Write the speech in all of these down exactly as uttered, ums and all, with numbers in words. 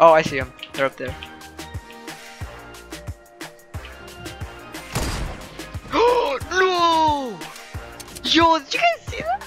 Oh, I see them. They're up there. Oh no! Yo, did you guys see that?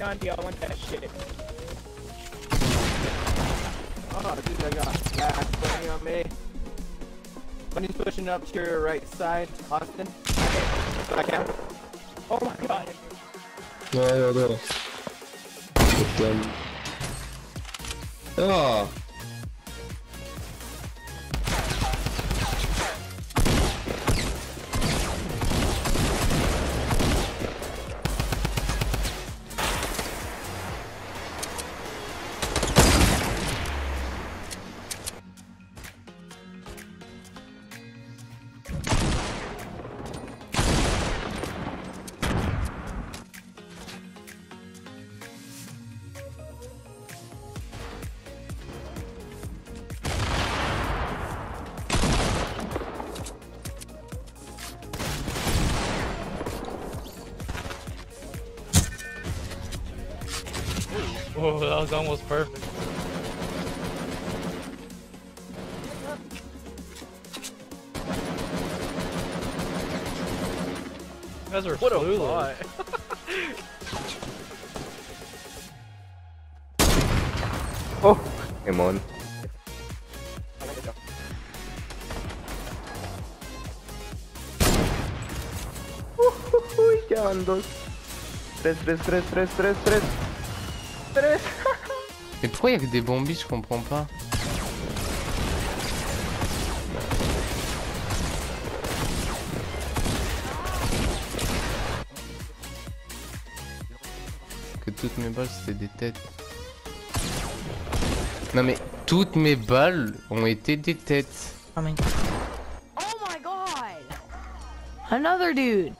ninety, I want that shit. Oh, dude, I got that putting on me. Bunny's pushing up to your right side, Austin. I can't. Oh my god. No, no, no. Get them. Oh. Oh, that was almost perfect. You guys are what clueless. A oh, come on. Uy, ya van dos. Tres, tres, tres, tres, tres, tres. Mais pourquoi y'a que des bombies, je comprends pas. Que toutes mes balles c'était des têtes. Non mais toutes mes balles ont été des têtes. Oh my god! Another dude!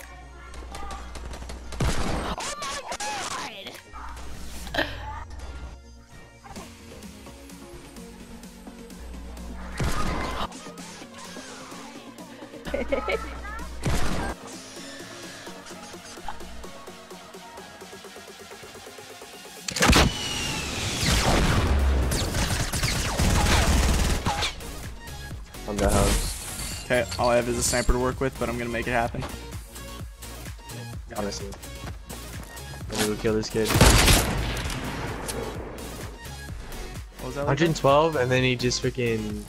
On the house. Okay, all I have is a sniper to work with, but I'm gonna make it happen. Honestly. I'm gonna go kill this kid. What was that like? one twelve, and then he just freaking.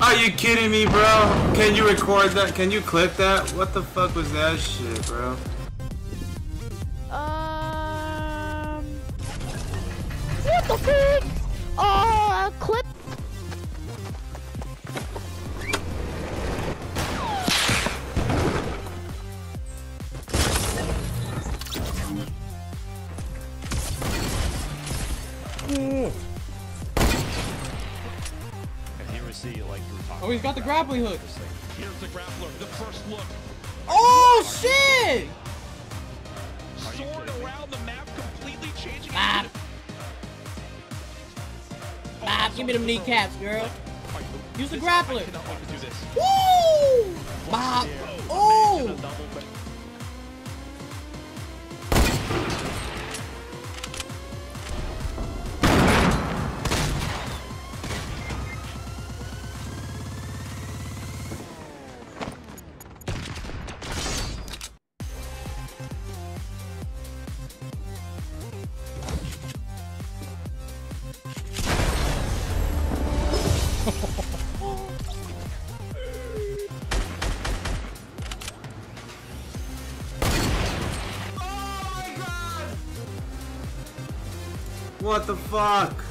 Are you kidding me, bro? Can you record that? Can you clip that? What the fuck was that shit, bro? Um... What the fuck? Uh, clip? see, like you were talking oh, he's got the grappling hook. Here's the grappler, the first look. Oh, shit! Soared around the map, completely changing. Bop. Bop, give me them kneecaps, girl. Use the grappler. Woo! Bop. Oh! What the fuck?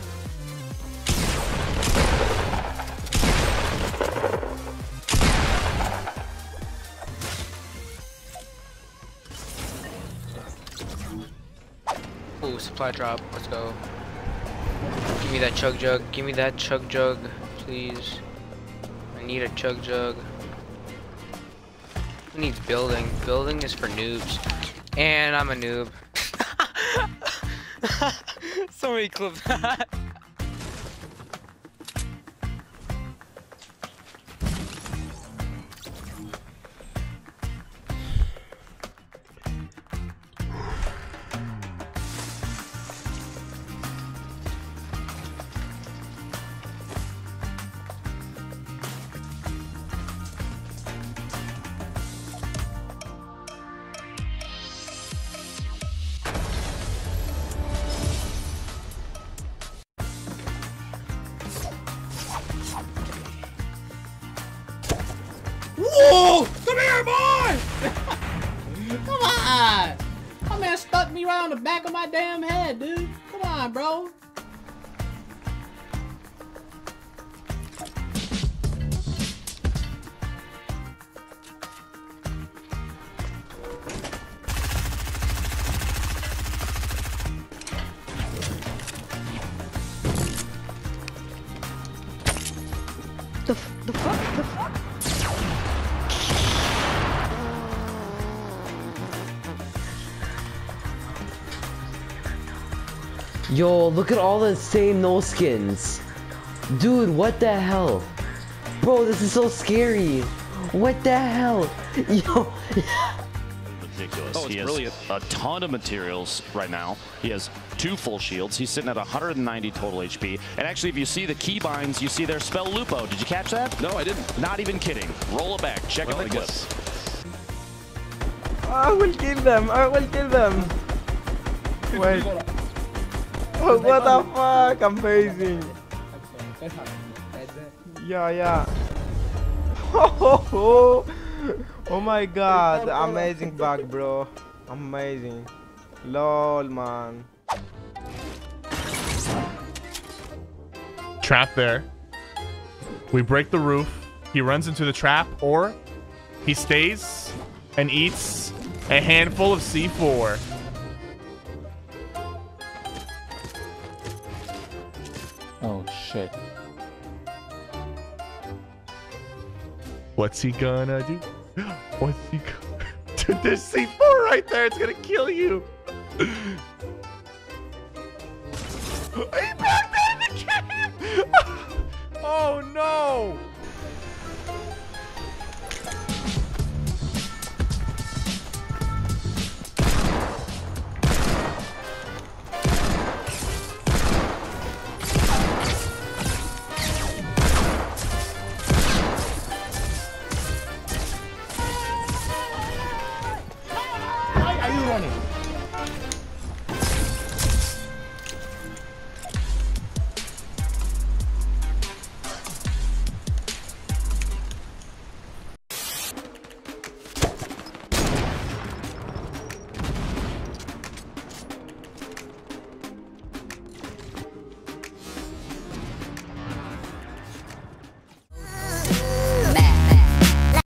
Ooh, supply drop. Let's go. Give me that chug jug. Give me that chug jug, please. I need a chug jug. Who needs building? Building is for noobs. And I'm a noob. Somebody clip that. Whoa! Come here, boy! Come on! My man stuck me right on the back of my damn head, dude. Come on, bro. The f the fuck? The fuck? Yo, look at all the same no skins. Dude, what the hell? Bro, this is so scary. What the hell? Yo. Ridiculous. Oh, he has brilliant. A ton of materials right now. He has two full shields. He's sitting at one hundred ninety total H P. And actually, if you see the keybinds, you see their spell Lupo. Did you catch that? No, I didn't. Not even kidding. Roll it back. Check well, out the clip. I will kill them. I will kill them. Wait. Oh, what the fuck? Amazing. Yeah, yeah. Oh, oh my god. Amazing bug, bro. Amazing. Lol, man. Trap there. We break the roof. He runs into the trap, or he stays and eats a handful of C four. Oh shit. What's he gonna do? What's he gonna do? There's C four right there, it's gonna kill you! He backed out of the game! Oh no!